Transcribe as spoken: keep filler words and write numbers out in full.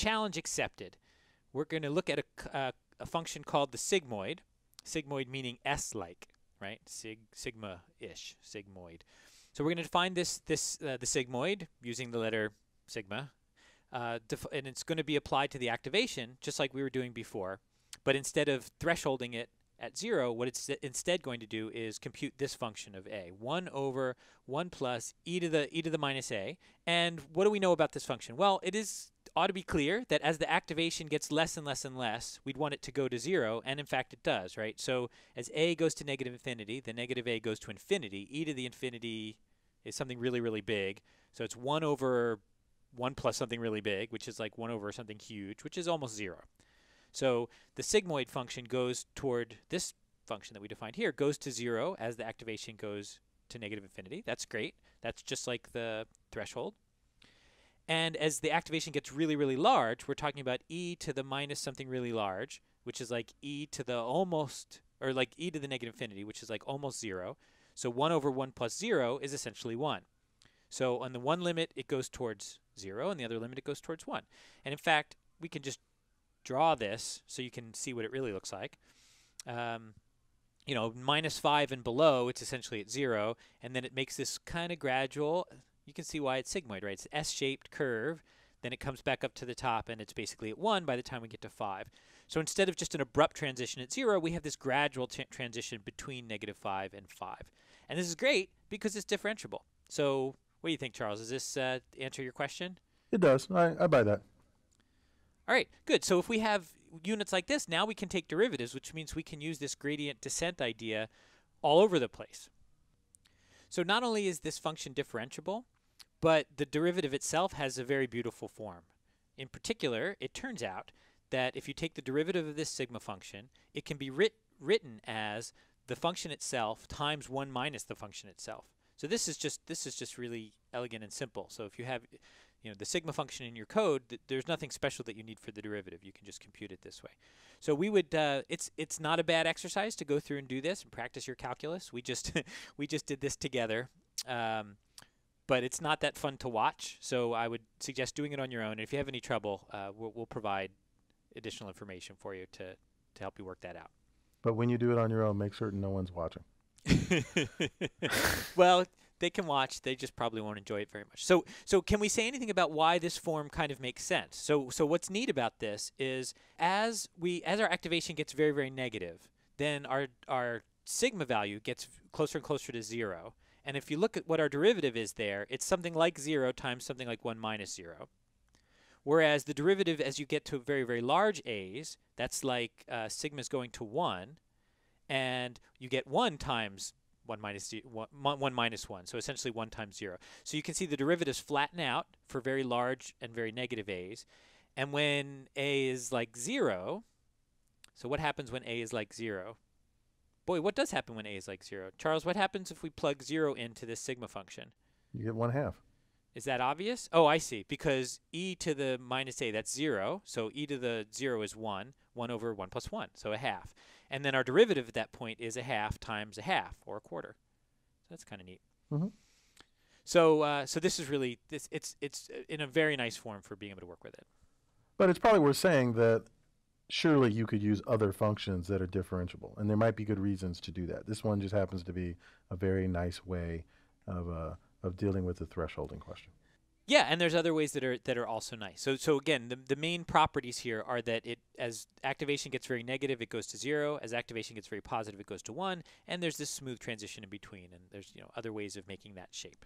Challenge accepted. We're going to look at a, uh, a function called the sigmoid. Sigmoid meaning S-like, right? Sig, sigma-ish, sigmoid. So we're going to define this, this uh, the sigmoid using the letter sigma, uh, and it's going to be applied to the activation just like we were doing before. But instead of thresholding it at zero, what it's instead going to do is compute this function of a, one over one plus e to the e to the minus a. And what do we know about this function? Well, it is ought to be clear that as the activation gets less and less and less, we'd want it to go to zero, and in fact it does, right? So as a goes to negative infinity, the negative a goes to infinity. E to the infinity is something really, really big. So it's one over one plus something really big, which is like one over something huge, which is almost zero. So the sigmoid function goes toward this function that we defined here, goes to zero as the activation goes to negative infinity. That's great. That's just like the threshold. And as the activation gets really, really large, we're talking about e to the minus something really large, which is like e to the almost, or like e to the negative infinity, which is like almost zero. So one over one plus zero is essentially one. So on the one limit, it goes towards zero, and the other limit, it goes towards one. And in fact, we can just draw this so you can see what it really looks like. Um, you know, minus five and below, it's essentially at zero, and then it makes this kind of gradual. You can see why it's sigmoid, right? It's an S-shaped curve. Then it comes back up to the top, and it's basically at one by the time we get to five. So instead of just an abrupt transition at zero, we have this gradual t transition between negative five and five. And this is great because it's differentiable. So what do you think, Charles? Does this uh, answer your question? It does. I, I buy that. All right, good. So if we have units like this, now we can take derivatives, which means we can use this gradient descent idea all over the place. So not only is this function differentiable, but the derivative itself has a very beautiful form. In particular, it turns out that if you take the derivative of this sigma function, it can be writ written as the function itself times one minus the function itself. So this is just this is just really elegant and simple. So if you have you know, the sigma function in your code, th there's nothing special that you need for the derivative. You can just compute it this way. So we would, uh, it's it's not a bad exercise to go through and do this and practice your calculus. We just, we just did this together. Um, but it's not that fun to watch, so I would suggest doing it on your own. And if you have any trouble, uh, we'll, we'll provide additional information for you to, to help you work that out. But when you do it on your own, make certain no one's watching. Well, they can watch. They just probably won't enjoy it very much. So, so can we say anything about why this form kind of makes sense? So, so what's neat about this is as we as our activation gets very, very negative, then our our sigma value gets closer and closer to zero. And if you look at what our derivative is there, it's something like zero times something like one minus zero. Whereas the derivative, as you get to very, very large a's, that's like uh, sigma's going to one, and you get one times one minus one, one minus one, so essentially one times zero. So you can see the derivatives flatten out for very large and very negative a's. And when a is like zero, so what happens when a is like zero? Boy, what does happen when a is like zero? Charles, what happens if we plug zero into this sigma function? You get one half. Is that obvious? Oh, I see. Because e to the minus a, that's zero. So e to the zero is one, one over one plus one, so a half. And then our derivative at that point is a half times a half, or a quarter. So that's kind of neat. Mm-hmm. So, uh, so this is really this. It's it's in a very nice form for being able to work with it. But it's probably worth saying that surely you could use other functions that are differentiable, and there might be good reasons to do that. This one just happens to be a very nice way of uh, of dealing with the thresholding question. Yeah, and there's other ways that are that are also nice. So so again, the the main properties here are that it as activation gets very negative, it goes to zero. As activation gets very positive, it goes to one. And there's this smooth transition in between. And there's you know other ways of making that shape.